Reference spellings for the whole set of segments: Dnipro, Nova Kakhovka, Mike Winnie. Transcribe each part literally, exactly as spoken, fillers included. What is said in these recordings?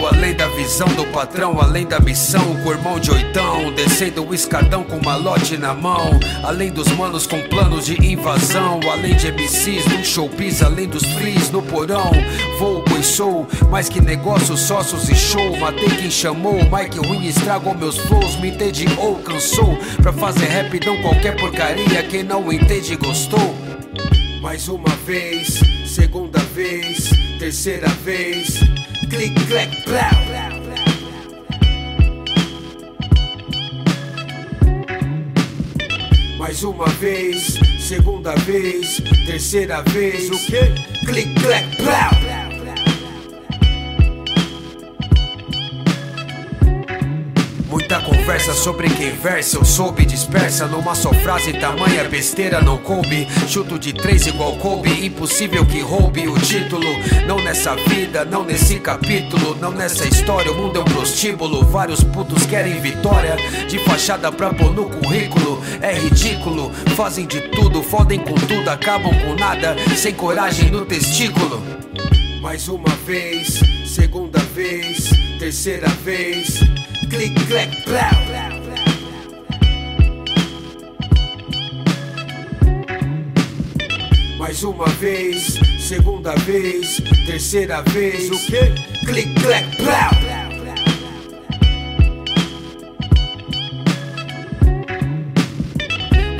chão, além da visão do patrão, além da missão, com o irmão de oitão, descendo o escadão com malote na mão, além dos manos com planos de invasão, além de M Cs no showbiz, além dos fris no porão, vou, pois sou, mais que negócio, sócios e show, matei quem chamou, Mike Winnie estragou meus flows, me entende ou cansou, pra fazer rap não qualquer porcaria, quem não entende gostou. Mais uma vez, segunda vez, terceira vez, clic, clac, plau. Mais uma vez, segunda vez, terceira vez, o quê? Clic, clac, plau. Muita conversa sobre quem versa, eu soube dispersa numa só frase, tamanha besteira não coube. Chuto de três igual coube, impossível que roube o título. Não nessa vida, não nesse capítulo, não nessa história, o mundo é um prostíbulo. Vários putos querem vitória, de fachada pra pôr no currículo. É ridículo, fazem de tudo, fodem com tudo, acabam com nada, sem coragem no testículo. Mais uma vez, segunda vez, terceira vez, clic, clac, plau. Mais uma vez, segunda vez, terceira vez, o quê? Clic, clac, plau.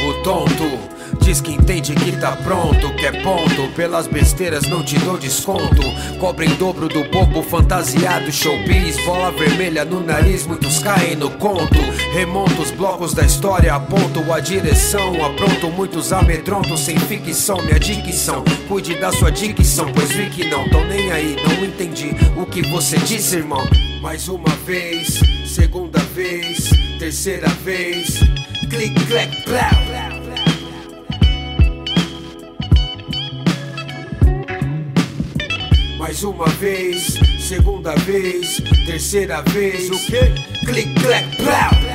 O tonto diz que entende que tá pronto, que é ponto, pelas besteiras não te dou desconto. Cobra em dobro do bobo fantasiado, showbiz, bola vermelha no nariz, muitos caem no conto. Remonto os blocos da história, aponto a direção, apronto muitos amedrontos, sem ficção, minha dicção. Cuide da sua dicção, pois vi que não, tão nem aí, não entendi o que você disse, irmão. Mais uma vez, segunda vez, terceira vez, clic, clac, plau. Mais uma vez, segunda vez, terceira vez, o quê? Clic, clac, plau!